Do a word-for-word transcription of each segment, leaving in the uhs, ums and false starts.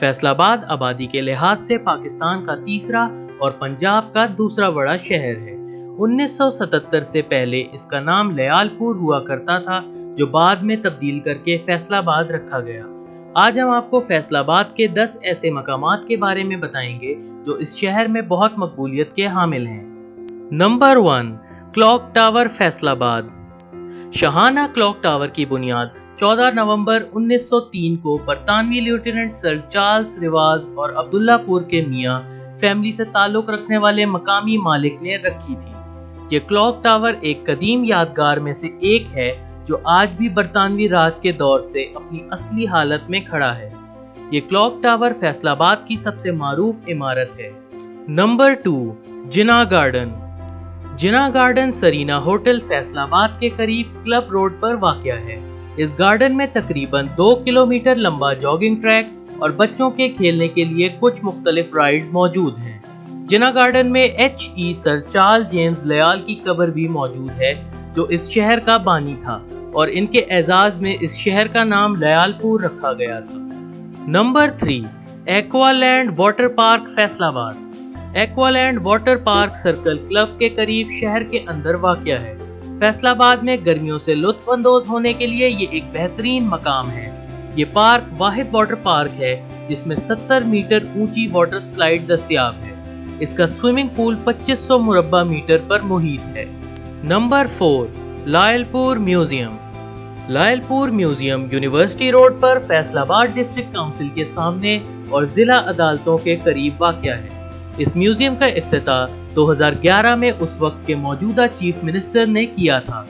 फैसलाबाद आबादी के लिहाज से पाकिस्तान का तीसरा और पंजाब का दूसरा बड़ा शहर है। उन्नीस सौ सतहत्तर से पहले इसका नाम लयालपुर हुआ करता था, जो बाद में तब्दील करके फैसलाबाद रखा गया। आज हम आपको फैसलाबाद के दस ऐसे मकामात के बारे में बताएंगे जो इस शहर में बहुत मकबूलियत के हामिल हैं। Number one, clock tower Faisalabad. शाहाना क्लॉक टावर की बुनियाद चौदह नवंबर उन्नीस सौ तीन को बरतानवी लेफ्टिनेंट सर चार्ल्स रिवाज और अब्दुल्लापुर के मियाँ फैमिली से ताल्लुक रखने वाले मकामी मालिक ने रखी थी। ये क्लॉक टावर एक कदीम यादगार में से एक है जो आज भी बरतानवी राज के दौर से अपनी असली हालत में खड़ा है। ये क्लॉक टावर फैसलाबाद की सबसे मारूफ इमारत है। Number two, Jinnah garden. Jinnah garden Serena hotel Faisalabad के करीब क्लब रोड पर वाक़िया है। इस गार्डन में तकरीबन दो किलोमीटर लंबा जॉगिंग ट्रैक और बच्चों के खेलने के लिए कुछ मुख्तलिफ राइड्स मौजूद हैं। जिन्ना गार्डन में H E sir Charles James Lyall की कब्र भी मौजूद है, जो इस शहर का बानी था और इनके एजाज में इस शहर का नाम लयालपुर रखा गया था। Number three, aqua land water park Faisalabad. Aqua land water park circle club के करीब शहर के अंदर वाक़िया है। फैसलाबाद में गर्मियों से लुत्फानंदोज होने के लिए ये एक बेहतरीन मकाम है। ये पार्क वाहिद वाटर पार्क है जिसमें सत्तर मीटर ऊंची वाटर स्लाइड दस्तियाब है। इसका स्विमिंग पूल पच्चीस सौ मुरब्बा मीटर पर मुहित है। Number four, Lyallpur museum. Lyallpur museum university road पर फैसलाबाद डिस्ट्रिक्ट काउंसिल के सामने और जिला अदालतों के करीब वाक़िया है। इस म्यूजियम का इफ्तिताह दो हज़ार ग्यारह में उस वक्त के मौजूदा चीफ मिनिस्टर ने किया था।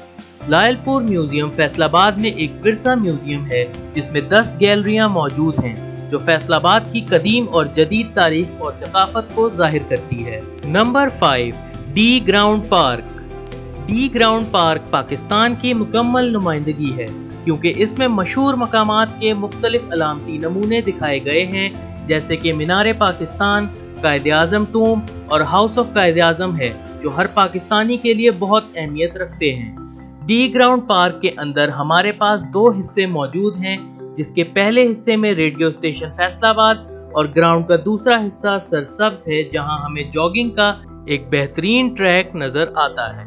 लायलपुर म्यूजियम फैसलाबाद में एक विरसा म्यूजियम है जिसमें दस गैलरियां मौजूद हैं जो फैसलाबाद की कदीम और जदीद तारीख और सकाफत को जाहिर करती है। Number five, D ground park. D ground park Pakistan की मुकम्मल नुमाइंदगी है क्योंकि इसमें मशहूर मकामात के मुख्तलिफ अलामती नमूने दिखाए गए हैं, जैसे कि मीनार पाकिस्तान, कायद आज़म टूम और हाउस ऑफ कायद आज़म है, जो हर पाकिस्तानी के लिए बहुत अहमियत रखते हैं। डी ग्राउंड पार्क के अंदर हमारे पास दो हिस्से मौजूद हैं, जिसके पहले हिस्से में रेडियो स्टेशन फैसलाबाद और ग्राउंड का दूसरा हिस्सा सरसब्ज है, जहां हमें जॉगिंग का एक बेहतरीन ट्रैक नजर आता है।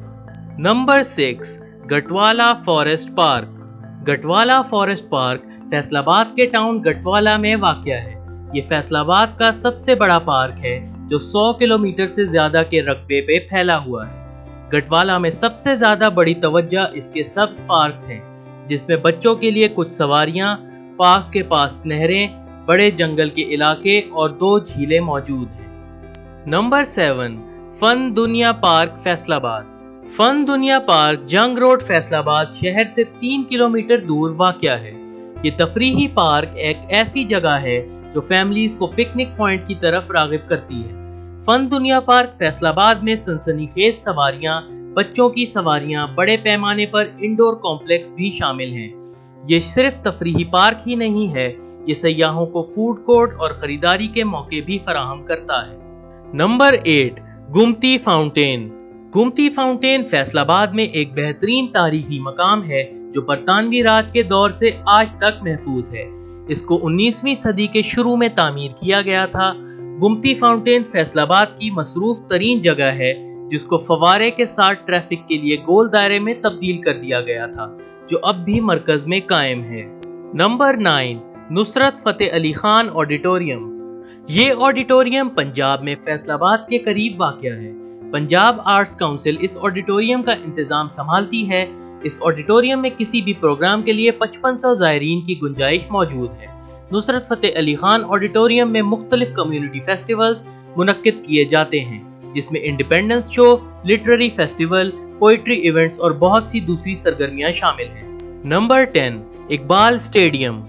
Number six, Gatwala forest park. Gatwala forest park Faisalabad के टाउन गटवाला में वाक़िया है। ये फैसलाबाद का सबसे बड़ा पार्क है जो सौ किलोमीटर से ज्यादा के रकबे पे फैला हुआ है। गटवाला में सबसे ज़्यादा बड़ी तवज्जा इसके सब्ज पार्क्स हैं, जिसमें बच्चों के लिए कुछ सवारियां, पार्क के पास नहरें, बड़े जंगल के इलाके और दो झीलें मौजूद हैं। Number seven, fun Duniya park Faisalabad. Fun Duniya park Jhang road Faisalabad शहर से तीन किलोमीटर दूर वाक़िया है। ये तफरीही पार्क एक ऐसी जगह है जो फैमिलीज़ को पिकनिक पॉइंट की तरफ राग़िब करती है। फन दुनिया पार्क फैसलाबाद में सनसनीखेज सवारियां, बच्चों की सवारियां, बड़े पैमाने पर इंडोर कॉम्प्लेक्स भी शामिल हैं। ये सिर्फ तफरीही पार्क ही नहीं है, ये सयाहों को फूड कोर्ट और ख़रीदारी के मौके भी फराहम करता है। Number eight, Ghumti fountain. Ghumti fountain Faisalabad में एक बेहतरीन तारीखी मकाम है जो बरतानवी राज के दौर से आज तक महफूज है। इसको उन्नीसवीं सदी के शुरू में तामीर किया गया था। गुमती फाउंटेन फैसलाबाद की मसरूफ़ तरीन जगह है, जिसको फवारे के साथ ट्रैफिक के लिए गोल दायरे में तब्दील कर दिया गया था, जो अब भी मरकज़ में कायम है। Number nine, Nusrat Fateh Ali Khan auditorium. ये ऑडिटोरियम पंजाब में फैसलाबाद के करीब वाक़िया है। पंजाब आर्ट्स काउंसिल इस ऑडिटोरियम का इंतज़ाम संभालती है। इस ऑडिटोरियम में किसी भी प्रोग्राम के लिए पचपन सौ ज़ायरीन की गुंजाइश मौजूद है। नुसरत फ़तेह अली खान ऑडिटोरियम में मुख्तलिफ कम्युनिटी फेस्टिवल्स मुनक्किद किए जाते हैं, जिसमें independence show, literary festival, poetry events और बहुत सी दूसरी सरगर्मियाँ शामिल हैं। Number ten, Iqbal stadium.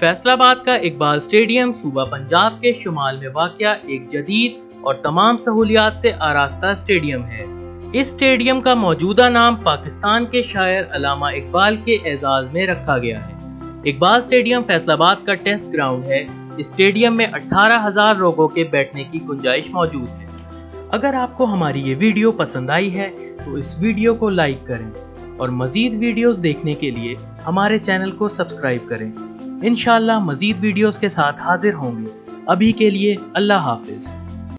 Faisalabad का इकबाल स्टेडियम सूबा पंजाब के शुमाल में वाक़िया एक जदीद और तमाम सहूलियात से आरास्ता स्टेडियम है। इस स्टेडियम का मौजूदा नाम पाकिस्तान के शायर अल्लामा इकबाल के एजाज़ में रखा गया है। इकबाल स्टेडियम फैसलाबाद का टेस्ट ग्राउंड है। इस स्टेडियम में अठारह हज़ार लोगों के बैठने की गुंजाइश मौजूद है। अगर आपको हमारी ये वीडियो पसंद आई है तो इस वीडियो को लाइक करें और मज़ीद वीडियोस देखने के लिए हमारे चैनल को सब्सक्राइब करें। इंशाअल्लाह मज़ीद वीडियोस के साथ हाजिर होंगे। अभी के लिए अल्लाह हाफिज।